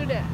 Sudah.